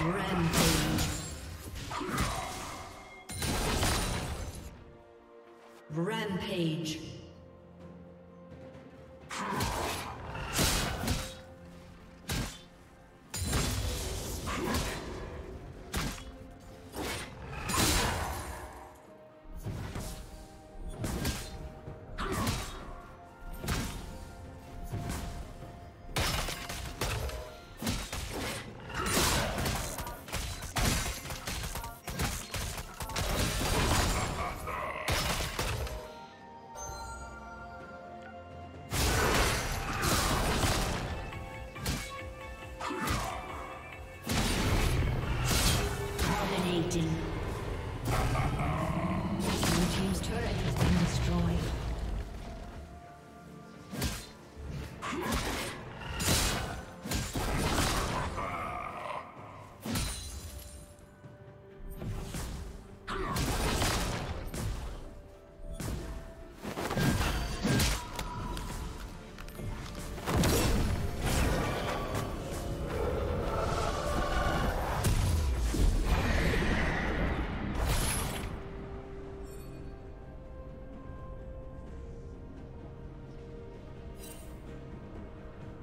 Rampage. Rampage.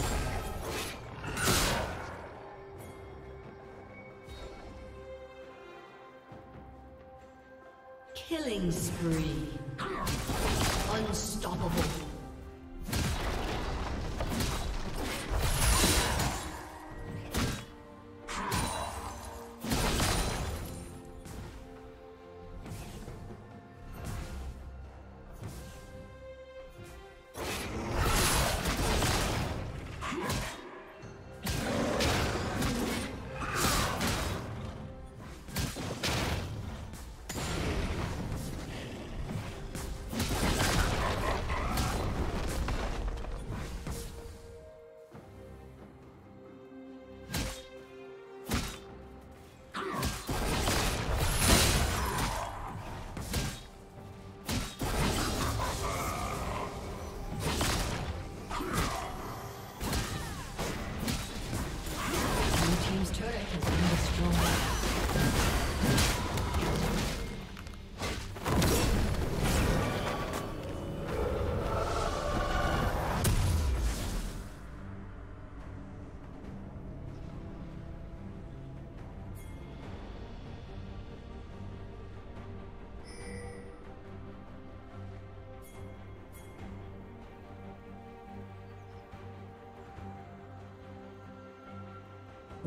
been destroyed. Killing spree. Unstoppable.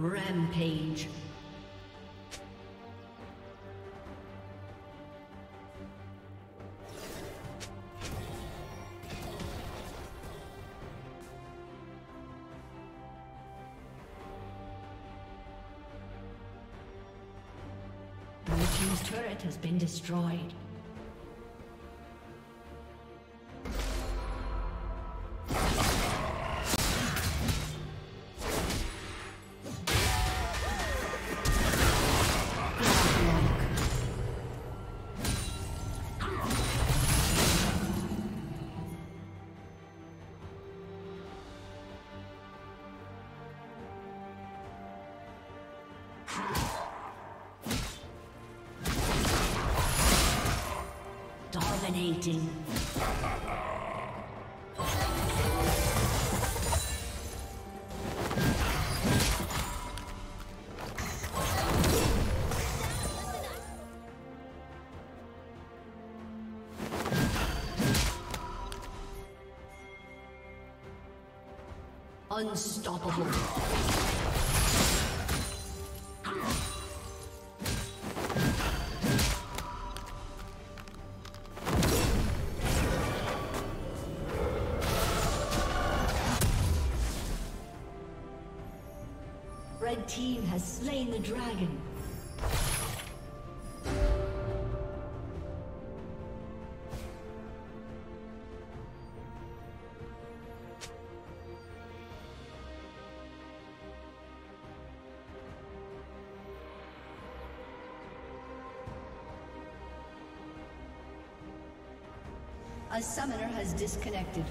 Rampage. Blue team's turret has been destroyed. Dominating. Unstoppable. team has slain the dragon. A summoner has disconnected.